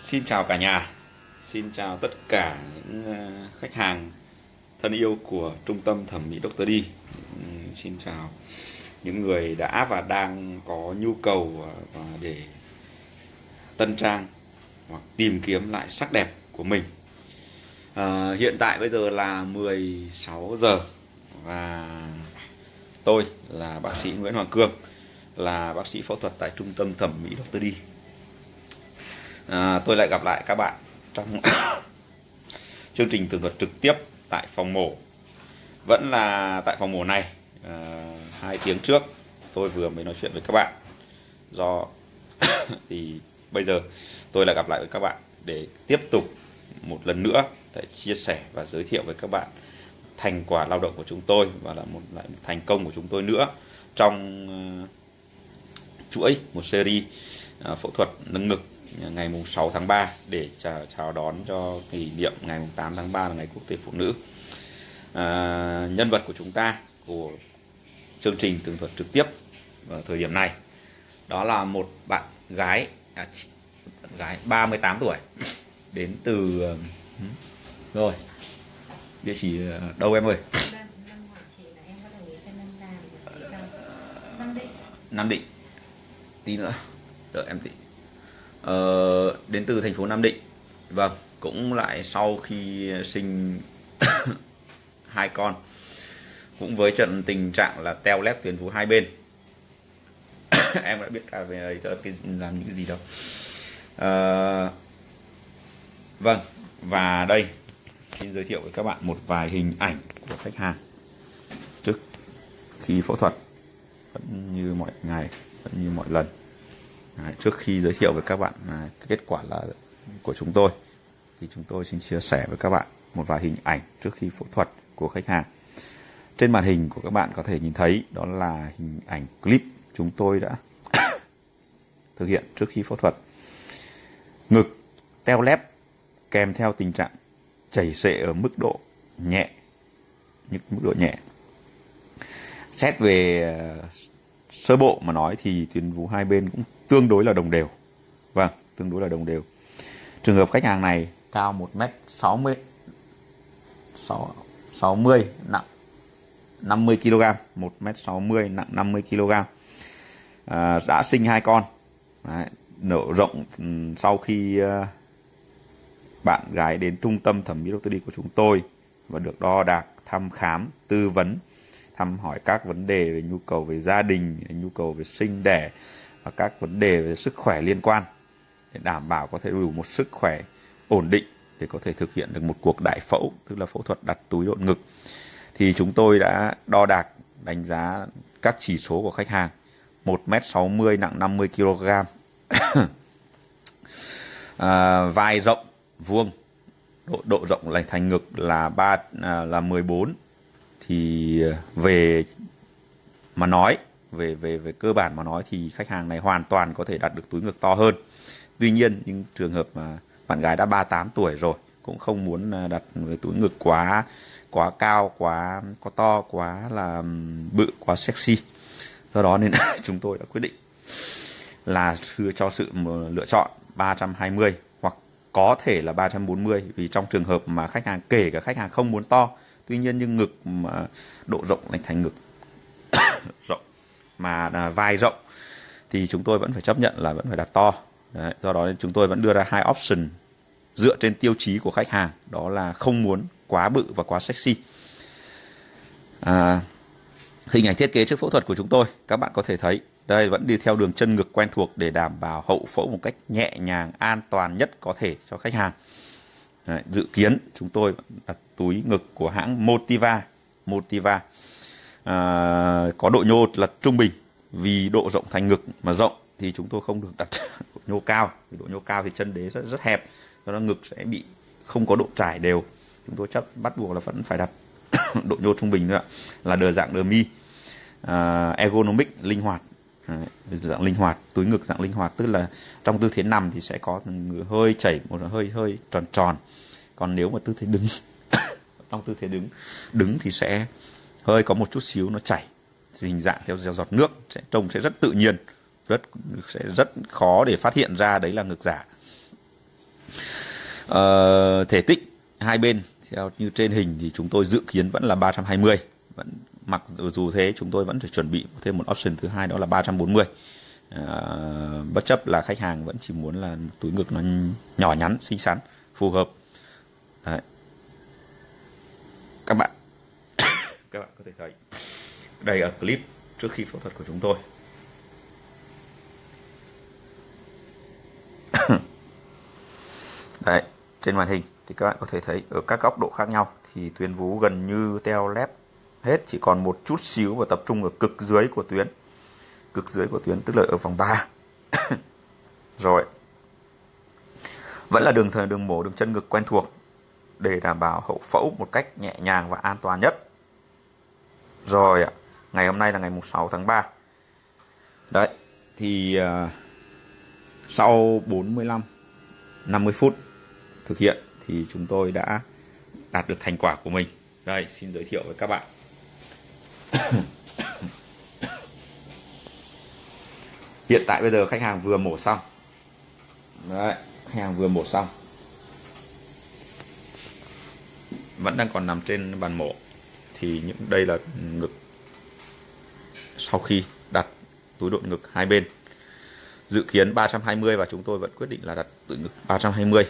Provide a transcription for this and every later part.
Xin chào cả nhà, xin chào tất cả những khách hàng thân yêu của trung tâm thẩm mỹ Dr. Đi. Xin chào những người đã và đang có nhu cầu để tân trang hoặc tìm kiếm lại sắc đẹp của mình. Hiện tại bây giờ là 16 giờ và tôi là bác sĩ Nguyễn Hoàng Cương, là bác sĩ phẫu thuật tại trung tâm thẩm mỹ Dr. Đi. Tôi lại gặp lại các bạn trong chương trình tường thuật trực tiếp tại phòng mổ. Vẫn là tại phòng mổ này. 2 tiếng trước tôi vừa mới nói chuyện với các bạn. Do thì bây giờ tôi lại gặp lại với các bạn để tiếp tục một lần nữa để chia sẻ và giới thiệu với các bạn thành quả lao động của chúng tôi và là một thành công của chúng tôi nữa trong chuỗi một series phẫu thuật nâng ngực ngày 6 tháng 3 để chào đón cho kỷ niệm ngày 8 tháng 3 là ngày quốc tế phụ nữ. Nhân vật của chúng ta của chương trình tường thuật trực tiếp ở thời điểm này đó là một bạn gái 38 tuổi đến từ rồi địa chỉ đâu em ơi? Nam Định. Tí nữa đợi em tí. Đến từ thành phố Nam Định. Vâng, cũng lại sau khi sinh 2 con, cũng với trận tình trạng là teo lép tuyến vú hai bên. Em đã biết cả về cái làm những cái gì đâu. Vâng, và đây xin giới thiệu với các bạn một vài hình ảnh của khách hàng trước khi phẫu thuật, vẫn như mọi ngày, vẫn như mọi lần. Trước khi giới thiệu với các bạn kết quả là của chúng tôi thì chúng tôi xin chia sẻ với các bạn một vài hình ảnh trước khi phẫu thuật của khách hàng. Trên màn hình của các bạn có thể nhìn thấy đó là hình ảnh clip chúng tôi đã thực hiện trước khi phẫu thuật. Ngực teo lép kèm theo tình trạng chảy xệ ở mức độ nhẹ. Xét về sơ bộ mà nói thì tuyến vú hai bên cũng tương đối là đồng đều. Vâng, tương đối là đồng đều. Trường hợp khách hàng này cao 1m60 nặng 50 kg, 1m60 nặng 50 kg. Đã sinh 2 con. Đấy, nở rộng sau khi bạn gái đến trung tâm thẩm mỹ Dr. Đi của chúng tôi và được đo đạc, thăm khám, tư vấn, thăm hỏi các vấn đề về nhu cầu về gia đình, nhu cầu về sinh đẻ và các vấn đề về sức khỏe liên quan, để đảm bảo có thể đủ một sức khỏe ổn định để có thể thực hiện được một cuộc đại phẫu, tức là phẫu thuật đặt túi độn ngực. Thì chúng tôi đã đo đạc, đánh giá các chỉ số của khách hàng. 1m60 nặng 50 kg. Vai rộng vuông, độ rộng lành thành ngực là 14. Thì về mà nói về cơ bản mà nói thì khách hàng này hoàn toàn có thể đạt được túi ngực to hơn. Tuy nhiên những trường hợp mà bạn gái đã 38 tuổi rồi cũng không muốn đặt với túi ngực quá cao, quá to, quá là bự, quá sexy. Do đó nên chúng tôi đã quyết định là cho sự lựa chọn 320 hoặc có thể là 340, vì trong trường hợp mà khách hàng, kể cả khách hàng không muốn to, tuy nhiên nhưng ngực mà độ rộng lành thành ngực rộng mà vai rộng thì chúng tôi vẫn phải chấp nhận là vẫn phải đặt to. Đấy, do đó chúng tôi vẫn đưa ra 2 option dựa trên tiêu chí của khách hàng, đó là không muốn quá bự và quá sexy. Hình ảnh thiết kế trước phẫu thuật của chúng tôi các bạn có thể thấy đây, vẫn đi theo đường chân ngực quen thuộc để đảm bảo hậu phẫu một cách nhẹ nhàng, an toàn nhất có thể cho khách hàng. Đấy, dự kiến chúng tôi đặt túi ngực của hãng Motiva có độ nhô là trung bình, vì độ rộng thành ngực mà rộng thì chúng tôi không được đặt độ nhô cao, vì độ nhô cao thì chân đế rất hẹp, do đó ngực sẽ bị không có độ trải đều. Chúng tôi bắt buộc là vẫn phải đặt độ nhô trung bình nữa, là dạng đờ mi, ergonomic, linh hoạt. Đấy, dạng linh hoạt, túi ngực dạng linh hoạt, tức là trong tư thế nằm thì sẽ có hơi chảy, một hơi tròn tròn. Còn nếu mà tư thế đứng trong tư thế đứng thì sẽ hơi có một chút xíu nó chảy, hình dạng theo giọt nước, sẽ trông sẽ rất tự nhiên, sẽ rất khó để phát hiện ra đấy là ngực giả. Thể tích hai bên theo như trên hình thì chúng tôi dự kiến vẫn là 320. Mặc dù thế chúng tôi vẫn phải chuẩn bị thêm một option thứ hai, đó là 340. Bất chấp là khách hàng vẫn chỉ muốn là túi ngực nó nhỏ nhắn, xinh xắn, phù hợp. Đấy. Các bạn có thể thấy đây ở clip trước khi phẫu thuật của chúng tôi. Đấy, trên màn hình thì các bạn có thể thấy ở các góc độ khác nhau thì tuyến vú gần như teo lép hết, chỉ còn một chút xíu và tập trung ở cực dưới của tuyến. Cực dưới của tuyến tức là ở vòng 3. Rồi. Vẫn là đường mổ, đường chân ngực quen thuộc để đảm bảo hậu phẫu một cách nhẹ nhàng và an toàn nhất. Rồi ạ. Ngày hôm nay là ngày 6 tháng 3. Đấy, thì sau 45-50 phút thực hiện thì chúng tôi đã đạt được thành quả của mình. Đây, xin giới thiệu với các bạn. Hiện tại bây giờ khách hàng vừa mổ xong. Đấy, khách hàng vừa mổ xong. Vẫn đang còn nằm trên bàn mổ. Thì đây là ngực sau khi đặt túi độn ngực hai bên. Dự kiến 320 và chúng tôi vẫn quyết định là đặt túi ngực 320.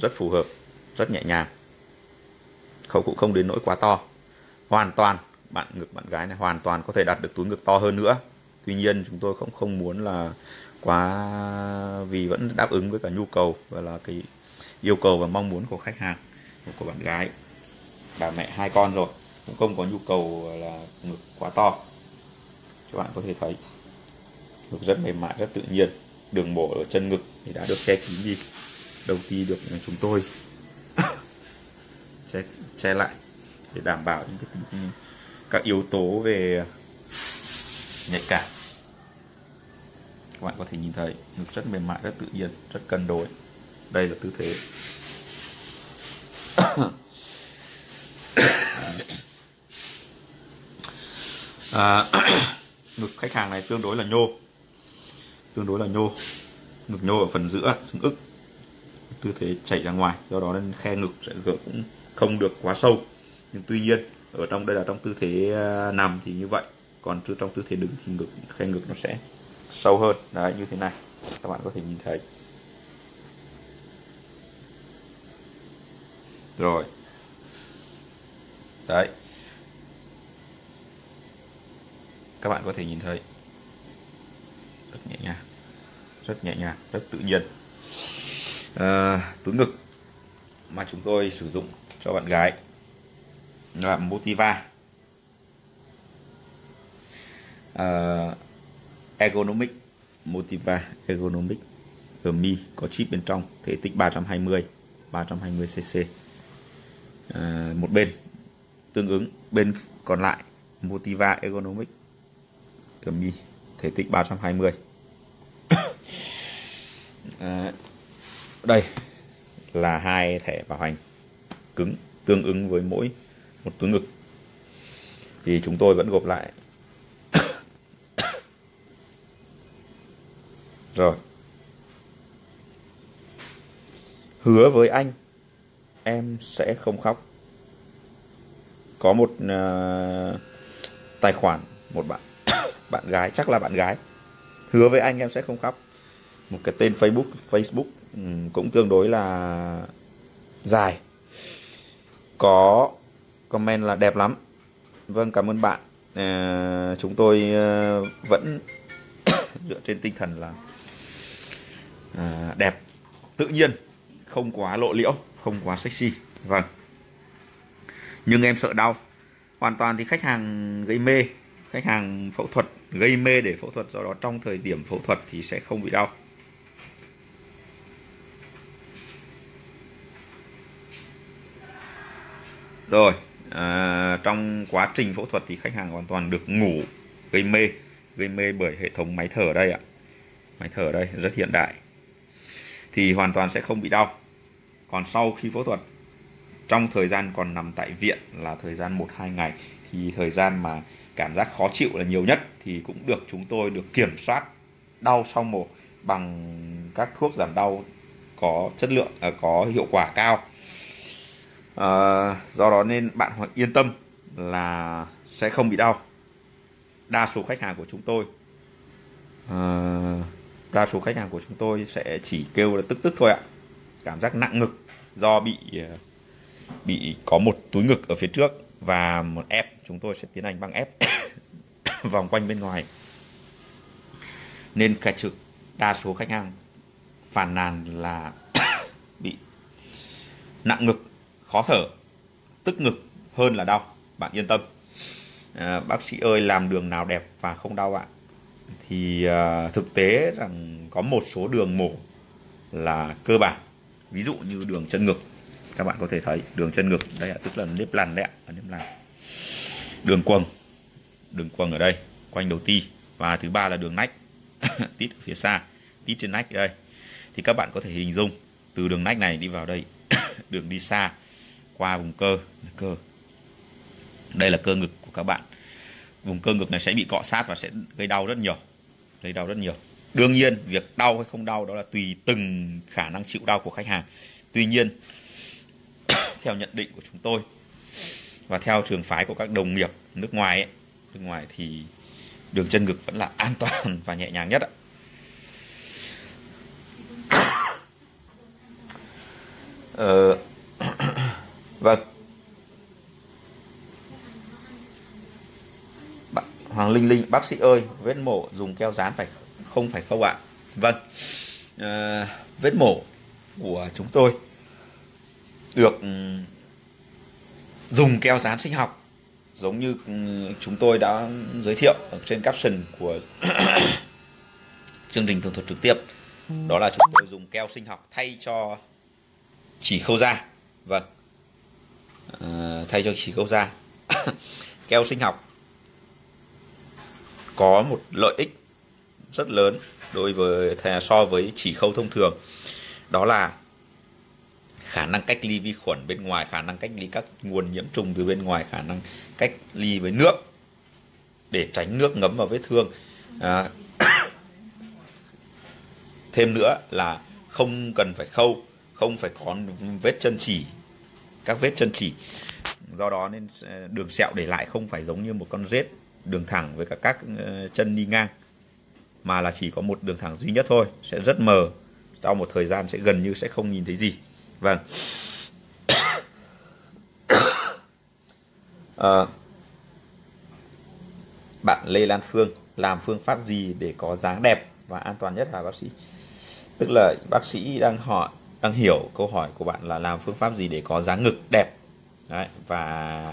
Rất phù hợp, rất nhẹ nhàng. Khẩu cũng không đến nỗi quá to. Hoàn toàn, bạn gái này hoàn toàn có thể đặt được túi ngực to hơn nữa. Tuy nhiên chúng tôi không muốn là quá, vì vẫn đáp ứng với cả nhu cầu và là cái yêu cầu và mong muốn của khách hàng, của bạn gái. Bà mẹ hai con rồi, cũng không có nhu cầu là ngực quá to. Các bạn có thể thấy ngực rất mềm mại, rất tự nhiên. Đường mổ ở chân ngực thì đã được che kín đi. Đầu ti được chúng tôi che lại để đảm bảo những cái, các yếu tố về nhạy cảm. Các bạn có thể nhìn thấy ngực rất mềm mại, rất tự nhiên, rất cân đối. Đây là tư thế ngực khách hàng này tương đối là nhô, ngực nhô ở phần giữa xương ức, tư thế chảy ra ngoài, do đó nên khe ngực sẽ cũng không được quá sâu. Nhưng tuy nhiên ở trong đây là trong tư thế nằm thì như vậy, còn trong tư thế đứng thì khe ngực nó sẽ sâu hơn. Đấy, như thế này các bạn có thể nhìn thấy. Rồi. Đấy. Các bạn có thể nhìn thấy rất nhẹ nhàng, rất tự nhiên. Túi ngực mà chúng tôi sử dụng cho bạn gái là Motiva Ergonomix, Mi có chip bên trong, thể tích 320cc một bên, tương ứng bên còn lại Motiva Ergonomix Mi thể tích 320. Đây là hai thẻ bảo hành cứng tương ứng với mỗi một túi ngực. Thì chúng tôi vẫn gộp lại. Rồi. Hứa với anh, em sẽ không khóc. Có một tài khoản, một bạn gái, chắc là bạn gái. Hứa với anh em sẽ không khóc. Một cái tên Facebook cũng tương đối là dài, có comment là đẹp lắm. Vâng, cảm ơn bạn. Chúng tôi vẫn dựa trên tinh thần là đẹp, tự nhiên, không quá lộ liễu, không quá sexy. Vâng. Nhưng em sợ đau. Hoàn toàn thì khách hàng gây mê, khách hàng phẫu thuật gây mê để phẫu thuật, do đó trong thời điểm phẫu thuật thì sẽ không bị đau. Rồi, trong quá trình phẫu thuật thì khách hàng hoàn toàn được ngủ, gây mê bởi hệ thống máy thở đây ạ. Máy thở đây rất hiện đại. Thì hoàn toàn sẽ không bị đau. Còn sau khi phẫu thuật, trong thời gian còn nằm tại viện là thời gian 1-2 ngày thì thời gian mà cảm giác khó chịu là nhiều nhất thì cũng được chúng tôi được kiểm soát đau sau mổ bằng các thuốc giảm đau có chất lượng, có hiệu quả cao. Do đó nên bạn yên tâm là sẽ không bị đau. Đa số khách hàng của chúng tôi sẽ chỉ kêu là tức thôi ạ. Cảm giác nặng ngực do bị có một túi ngực ở phía trước và một ép, chúng tôi sẽ tiến hành băng ép vòng quanh bên ngoài. Nên đa số khách hàng phàn nàn là bị nặng ngực, khó thở, tức ngực hơn là đau. Bạn yên tâm, bác sĩ ơi làm đường nào đẹp và không đau ạ? Thì thực tế rằng có một số đường mổ là cơ bản, ví dụ như đường chân ngực, các bạn có thể thấy đường chân ngực đây ạ, tức là nếp lằn đấy ạ, đường quầng ở đây quanh đầu ti, và thứ ba là đường nách tít ở phía xa, tít trên nách đây. Thì các bạn có thể hình dung từ đường nách này đi vào đây đường đi xa qua vùng cơ, đây là cơ ngực của các bạn. Vùng cơ ngực này sẽ bị cọ sát và sẽ gây đau rất nhiều. Đương nhiên việc đau hay không đau đó là tùy từng khả năng chịu đau của khách hàng. Tuy nhiên theo nhận định của chúng tôi và theo trường phái của các đồng nghiệp nước ngoài thì đường chân ngực vẫn là an toàn và nhẹ nhàng nhất ạ. Và Hoàng Linh Linh, bác sĩ ơi vết mổ dùng keo dán phải không ạ? Vâng, vết mổ của chúng tôi được dùng keo dán sinh học, giống như chúng tôi đã giới thiệu ở trên caption của chương trình tường thuật trực tiếp, đó là chúng tôi dùng keo sinh học thay cho chỉ khâu da. Vâng, thay cho chỉ khâu da. Keo sinh học có một lợi ích rất lớn so với chỉ khâu thông thường, đó là khả năng cách ly vi khuẩn bên ngoài, khả năng cách ly các nguồn nhiễm trùng từ bên ngoài, khả năng cách ly với nước để tránh nước ngấm vào vết thương. Thêm nữa là không cần phải khâu, không phải có các vết chân chỉ. Do đó nên đường sẹo để lại không phải giống như một con rết đường thẳng với cả các chân đi ngang, mà là chỉ có một đường thẳng duy nhất thôi, sẽ rất mờ, sau một thời gian sẽ gần như sẽ không nhìn thấy gì. Vâng. Bạn Lê Lan Phương, làm phương pháp gì để có dáng đẹp và an toàn nhất hả bác sĩ? Tức là bác sĩ đang hiểu câu hỏi của bạn là làm phương pháp gì để có dáng ngực đẹp đấy, và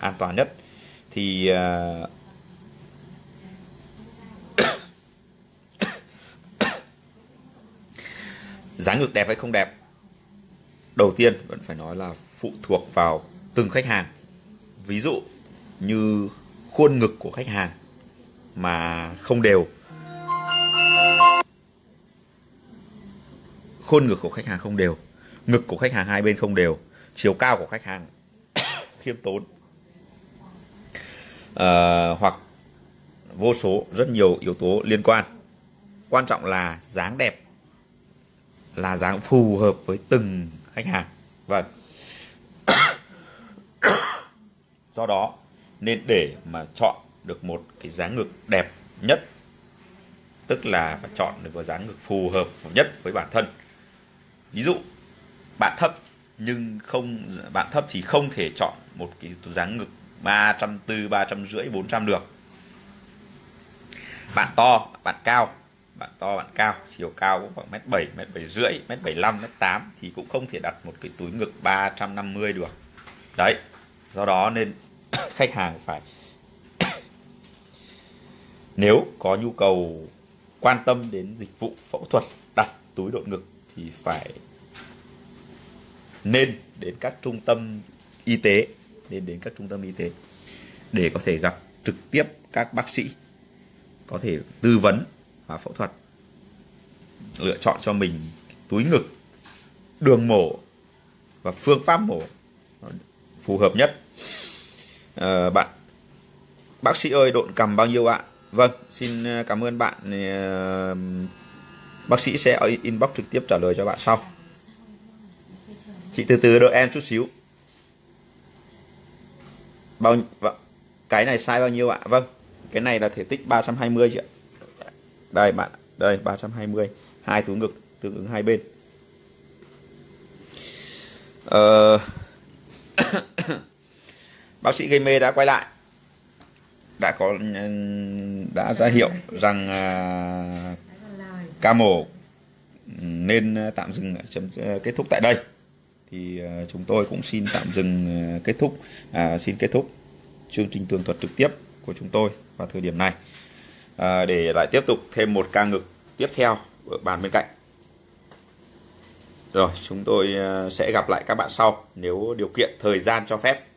an toàn nhất. Thì dáng ngực đẹp hay không đẹp đầu tiên vẫn phải nói là phụ thuộc vào từng khách hàng. Ví dụ như khuôn ngực của khách hàng mà không đều, ngực của khách hàng hai bên không đều, chiều cao của khách hàng khiêm tốn, hoặc vô số rất nhiều yếu tố liên quan. Quan trọng là dáng đẹp là dáng phù hợp với từng khách hàng. Vâng. Do đó nên để mà chọn được một cái dáng ngực đẹp nhất, tức là phải chọn được một dáng ngực phù hợp nhất với bản thân. Ví dụ bạn thấp thì không thể chọn một cái dáng ngực 340, 350, 400 được. Bạn to, bạn cao, chiều cao cũng khoảng 1m7, 1m7,5, 1m75, 1m8 thì cũng không thể đặt một cái túi ngực 350 được. Đấy, do đó nên khách hàng phải nếu có nhu cầu quan tâm đến dịch vụ phẫu thuật đặt túi độn ngực thì phải nên đến các trung tâm y tế, để có thể gặp trực tiếp các bác sĩ, có thể tư vấn và phẫu thuật, lựa chọn cho mình túi ngực, đường mổ và phương pháp mổ phù hợp nhất. Bạn Bác sĩ ơi, độn cằm bao nhiêu ạ? Vâng, xin cảm ơn bạn. Bác sĩ sẽ inbox trực tiếp trả lời cho bạn sau. Chị từ từ đợi em chút xíu. Cái này size bao nhiêu ạ? Vâng, cái này là thể tích 320 chị ạ. Đây bạn, đây 320, 2 túi ngực tương ứng hai bên. Bác sĩ gây mê đã quay lại, đã ra hiệu rằng ca mổ nên tạm dừng, kết thúc tại đây. Thì chúng tôi cũng xin tạm dừng kết thúc, xin kết thúc chương trình tường thuật trực tiếp của chúng tôi vào thời điểm này, để lại tiếp tục thêm một ca ngực tiếp theo ở bàn bên cạnh. Rồi, chúng tôi sẽ gặp lại các bạn sau nếu điều kiện thời gian cho phép.